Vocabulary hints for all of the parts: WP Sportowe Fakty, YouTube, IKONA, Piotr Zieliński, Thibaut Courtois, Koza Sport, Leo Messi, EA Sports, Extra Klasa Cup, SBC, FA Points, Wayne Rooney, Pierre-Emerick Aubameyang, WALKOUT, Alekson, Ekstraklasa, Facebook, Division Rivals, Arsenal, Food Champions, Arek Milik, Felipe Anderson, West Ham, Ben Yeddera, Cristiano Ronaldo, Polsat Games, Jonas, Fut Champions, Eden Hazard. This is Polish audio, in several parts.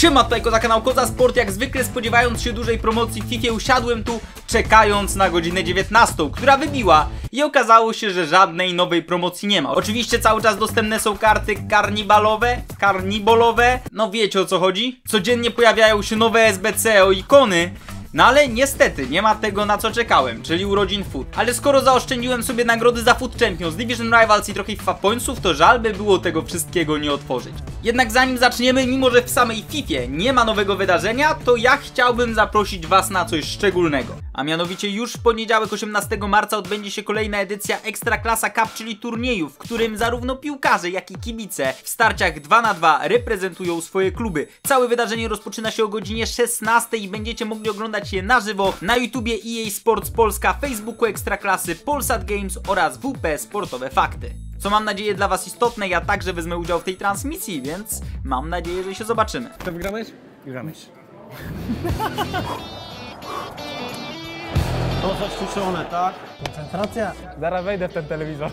Siema, tutaj Koza, kanał Koza Sport. Jak zwykle spodziewając się dużej promocji w FIFA usiadłem tu, czekając na godzinę 19, która wybiła i okazało się, że żadnej nowej promocji nie ma. Oczywiście cały czas dostępne są karty karnibolowe, no wiecie o co chodzi. Codziennie pojawiają się nowe SBC o ikony. No ale niestety nie ma tego, na co czekałem, czyli urodzin Fut. Ale skoro zaoszczędziłem sobie nagrody za Food Champions, Division Rivals i trochę FA Pointsów, to żal by było tego wszystkiego nie otworzyć. Jednak zanim zaczniemy, mimo że w samej FIFA nie ma nowego wydarzenia, to ja chciałbym zaprosić was na coś szczególnego. A mianowicie już w poniedziałek 18 marca odbędzie się kolejna edycja Extra Klasa Cup, czyli turnieju, w którym zarówno piłkarze, jak i kibice w starciach 2 na 2 reprezentują swoje kluby. Całe wydarzenie rozpoczyna się o godzinie 16 i będziecie mogli oglądać je na żywo na YouTubie, EA Sports Polska, Facebooku Ekstraklasy, Polsat Games oraz WP Sportowe Fakty. Co mam nadzieję dla was istotne, ja także wezmę udział w tej transmisji, więc mam nadzieję, że się zobaczymy. To wygrałeś? Wygrałeś. To zaświeczone, tak? Koncentracja. Zaraz wejdę w ten telewizor.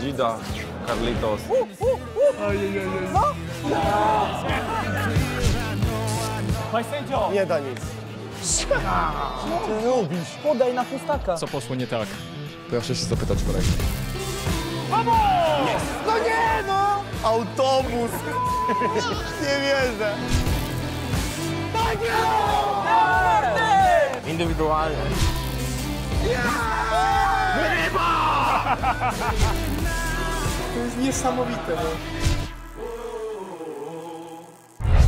Dzida, Carlitos. Paj sędzio! Nie da nic. Co ty robisz? Podaj na pustaka. Co poszło nie tak? Proszę się zapytać kolegi. Mamo! No nie no! Autobus! Nie wierzę! Tak jest! Indywidualnie. Ryba! To jest niesamowite.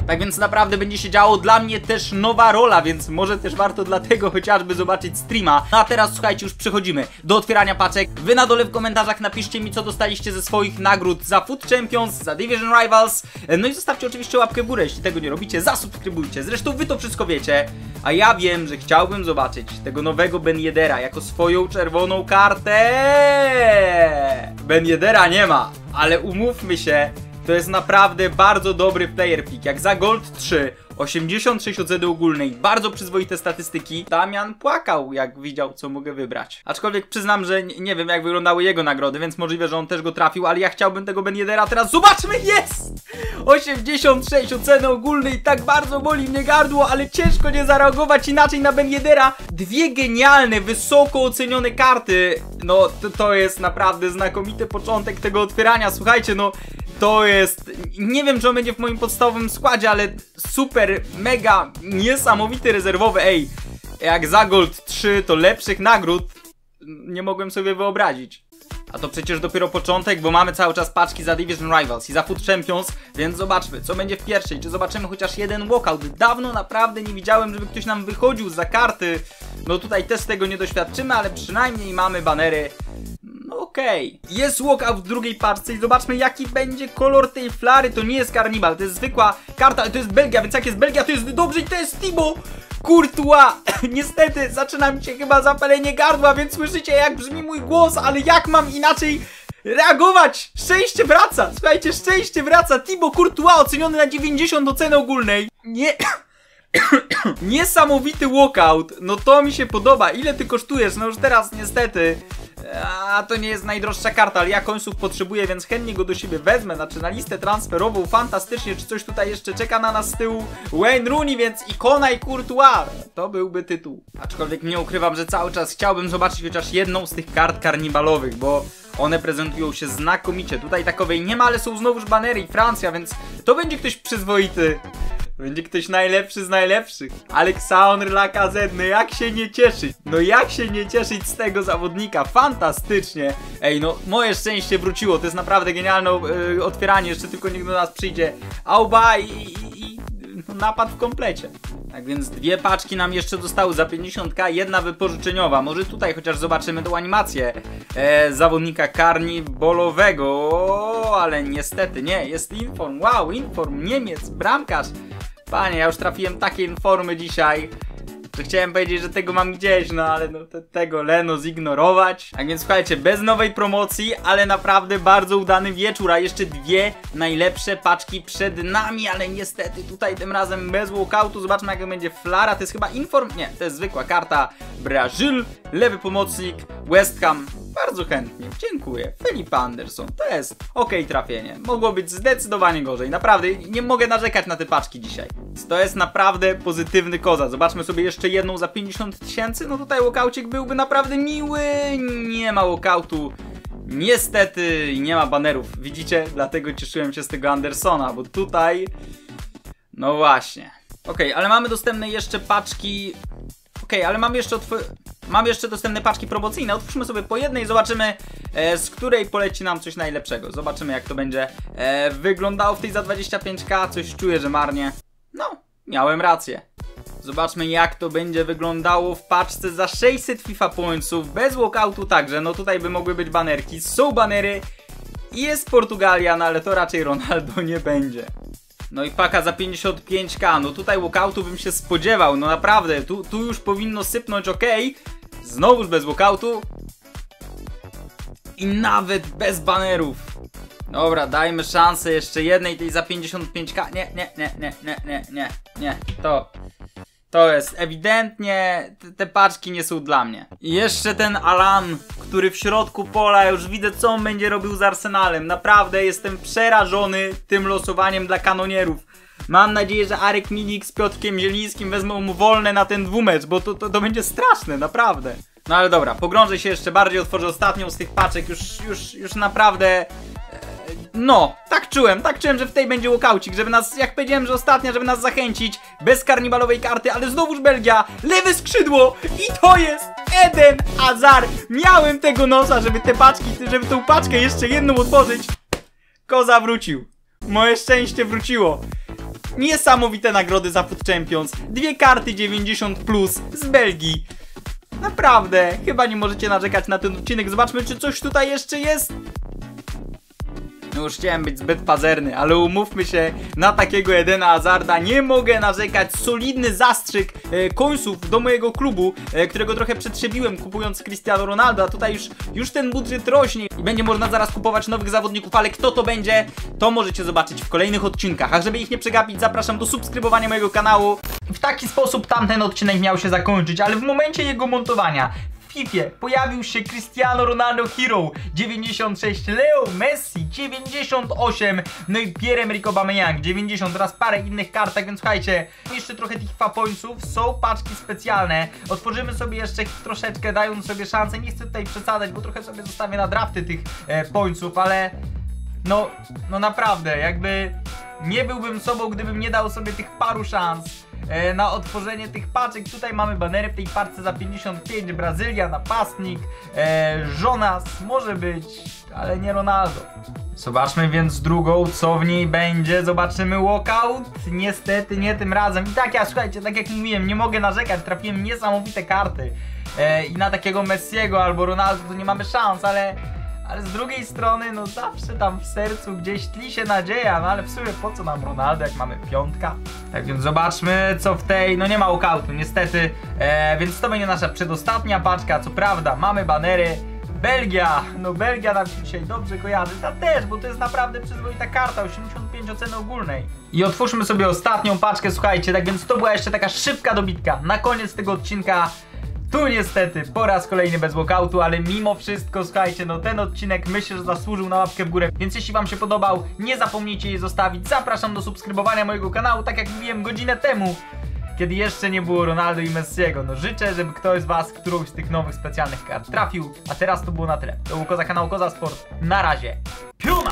Tak więc naprawdę będzie się działo, dla mnie też nowa rola, więc może też warto dlatego chociażby zobaczyć streama. No a teraz słuchajcie, już przechodzimy do otwierania paczek. Wy na dole w komentarzach napiszcie mi, co dostaliście ze swoich nagród za Food Champions, za Division Rivals. No i zostawcie oczywiście łapkę w górę, jeśli tego nie robicie, zasubskrybujcie. Zresztą wy to wszystko wiecie, a ja wiem, że chciałbym zobaczyć tego nowego Ben Yeddera jako swoją czerwoną kartę. Ben Yeddera nie ma, ale umówmy się, to jest naprawdę bardzo dobry player pick, jak za Gold 3, 86 oceny ogólnej, bardzo przyzwoite statystyki. Damian płakał, jak widział, co mogę wybrać. Aczkolwiek przyznam, że nie wiem, jak wyglądały jego nagrody, więc możliwe, że on też go trafił, ale ja chciałbym tego Ben Yeddera teraz. Zobaczmy, jest! 86 oceny ogólnej, tak bardzo boli mnie gardło, ale ciężko nie zareagować inaczej na Ben Yeddera. Dwie genialne, wysoko ocenione karty. No, to jest naprawdę znakomity początek tego otwierania, słuchajcie, no... To jest, nie wiem, czy on będzie w moim podstawowym składzie, ale super, mega, niesamowity rezerwowy. Ej, jak za Gold 3 to lepszych nagród nie mogłem sobie wyobrazić. A to przecież dopiero początek, bo mamy cały czas paczki za Division Rivals i za Food Champions, więc zobaczmy, co będzie w pierwszej, czy zobaczymy chociaż jeden walkout. Dawno naprawdę nie widziałem, żeby ktoś nam wychodził za karty. No tutaj też tego nie doświadczymy, ale przynajmniej mamy banery. Okej, jest walkout w drugiej paczce i zobaczmy, jaki będzie kolor tej flary. To nie jest karnibal, to jest zwykła karta, to jest Belgia, więc jak jest Belgia, to jest dobrze i to jest Thibaut Courtois. Niestety zaczyna mi się chyba zapalenie gardła, więc słyszycie, jak brzmi mój głos, ale jak mam inaczej reagować? Szczęście wraca, słuchajcie, szczęście wraca. Thibaut Courtois oceniony na 90 oceny ogólnej. Nie... Niesamowity walkout, no to mi się podoba. Ile ty kosztujesz? No już teraz niestety, a to nie jest najdroższa karta, ale ja końców potrzebuję, więc chętnie go do siebie wezmę, znaczy na listę transferową. Fantastycznie, czy coś tutaj jeszcze czeka na nas z tyłu? Wayne Rooney, więc ikona i Courtois, to byłby tytuł. Aczkolwiek nie ukrywam, że cały czas chciałbym zobaczyć chociaż jedną z tych kart karnibalowych, bo one prezentują się znakomicie. Tutaj takowej nie ma, ale są znowuż banery i Francja, więc to będzie ktoś przyzwoity. Będzie ktoś najlepszy z najlepszych. Alekson, no jak się nie cieszyć? No jak się nie cieszyć z tego zawodnika? Fantastycznie. Ej, no moje szczęście wróciło. To jest naprawdę genialne otwieranie. Jeszcze tylko niech do nas przyjdzie Auba i napad w komplecie. Tak więc dwie paczki nam jeszcze zostały za 50k, jedna wypożyczeniowa. Może tutaj chociaż zobaczymy tą animację zawodnika karnibolowego. O, ale niestety nie, jest Inform, wow, Inform, Niemiec, bramkarz. Panie, ja już trafiłem takie Informy dzisiaj, że chciałem powiedzieć, że tego mam gdzieś, no ale no, tego leno zignorować. Tak więc słuchajcie, bez nowej promocji, ale naprawdę bardzo udany wieczór, a jeszcze dwie najlepsze paczki przed nami, ale niestety tutaj tym razem bez walkoutu. Zobaczmy, jak będzie flara, to jest chyba Inform, nie, to jest zwykła karta. Brazyl, lewy pomocnik, West Ham, Bardzo chętnie. Dziękuję. Felipe Anderson. To jest okej trafienie. Mogło być zdecydowanie gorzej. Naprawdę nie mogę narzekać na te paczki dzisiaj. To jest naprawdę pozytywny koza. Zobaczmy sobie jeszcze jedną za 50 000. No tutaj łokaucik byłby naprawdę miły. Nie ma łokautu. Niestety nie ma banerów. Widzicie? Dlatego cieszyłem się z tego Andersona, bo tutaj... No właśnie. Okej, ale mamy dostępne jeszcze paczki... ale mam jeszcze dostępne paczki promocyjne. Otwórzmy sobie po jednej, zobaczymy z której poleci nam coś najlepszego. Zobaczymy jak to będzie wyglądało w tej za 25 000. Coś czuję, że marnie. No, miałem rację. Zobaczmy jak to będzie wyglądało w paczce za 600 FIFA Pointsów. Bez walkoutu także, no tutaj by mogły być banerki. Są banery i jest Portugalia, no ale to raczej Ronaldo nie będzie. No i paka za 55 000, no tutaj walkoutu bym się spodziewał, no naprawdę, tu już powinno sypnąć, okej. Znowuż bez walkoutu. I nawet bez banerów. Dobra, dajmy szansę jeszcze jednej tej za 55 000, nie, to jest ewidentnie, te paczki nie są dla mnie. I jeszcze ten Alan, który w środku pola, już widzę co on będzie robił z Arsenalem. Naprawdę jestem przerażony tym losowaniem dla kanonierów. Mam nadzieję, że Arek Milik z Piotrkiem Zielińskim wezmą mu wolne na ten dwumecz, bo to będzie straszne, naprawdę. No ale dobra, pogrążę się jeszcze bardziej, otworzę ostatnią z tych paczek, już naprawdę... No, tak czułem, że w tej będzie łokaucik, żeby nas, jak powiedziałem, że ostatnia, żeby nas zachęcić. Bez karnibalowej karty, ale znowuż Belgia, lewe skrzydło i to jest Eden Hazard. Miałem tego nosa, żeby tą paczkę jeszcze jedną otworzyć. Koza wrócił. Moje szczęście wróciło. Niesamowite nagrody za Fut Champions. Dwie karty 90+ z Belgii. Naprawdę, chyba nie możecie narzekać na ten odcinek. Zobaczmy, czy coś tutaj jeszcze jest. No już chciałem być zbyt pazerny, ale umówmy się, na takiego Edena Hazarda nie mogę narzekać. Solidny zastrzyk końców do mojego klubu, którego trochę przetrzebiłem kupując Cristiano Ronaldo, a tutaj już ten budżet rośnie i będzie można zaraz kupować nowych zawodników, ale kto to będzie, to możecie zobaczyć w kolejnych odcinkach. A żeby ich nie przegapić, zapraszam do subskrybowania mojego kanału. W taki sposób tamten odcinek miał się zakończyć, ale w momencie jego montowania pojawił się Cristiano Ronaldo Hero 96, Leo Messi 98, no i Pierre-Emerick Aubameyang 90 oraz parę innych kartek, więc słuchajcie, jeszcze trochę tych FIFA Pointsów, są paczki specjalne, otworzymy sobie jeszcze troszeczkę, dając sobie szansę, nie chcę tutaj przesadzać, bo trochę sobie zostawię na drafty tych Pointsów, ale no naprawdę, jakby nie byłbym sobą, gdybym nie dał sobie tych paru szans na otworzenie tych paczek. Tutaj mamy banery w tej parce za 55, Brazylia, napastnik, Jonas może być, ale nie Ronaldo. Zobaczmy więc drugą, co w niej będzie, zobaczymy walkout, niestety nie tym razem. I tak słuchajcie, tak jak mówiłem, nie mogę narzekać, trafiłem niesamowite karty i na takiego Messiego albo Ronaldo to nie mamy szans, ale z drugiej strony, no zawsze tam w sercu gdzieś tli się nadzieja, no ale w sumie po co nam Ronaldo, jak mamy 5? Tak więc zobaczmy co w tej, no nie ma walkoutu niestety, więc to będzie nasza przedostatnia paczka, co prawda mamy banery. Belgia, no Belgia nam się dzisiaj dobrze kojarzy, ta też, bo to jest naprawdę przyzwoita karta, 85 oceny ogólnej. I otwórzmy sobie ostatnią paczkę, słuchajcie, tak więc to była jeszcze taka szybka dobitka na koniec tego odcinka. Tu niestety po raz kolejny bez walkoutu, ale mimo wszystko, słuchajcie, no ten odcinek myślę, że zasłużył na łapkę w górę, więc jeśli wam się podobał, nie zapomnijcie jej zostawić. Zapraszam do subskrybowania mojego kanału, tak jak mówiłem godzinę temu, kiedy jeszcze nie było Ronaldo i Messiego. No życzę, żeby ktoś z was którąś z tych nowych specjalnych kart trafił, a teraz to było na tyle. To był Koza, kanał Koza Sport, na razie. Piu!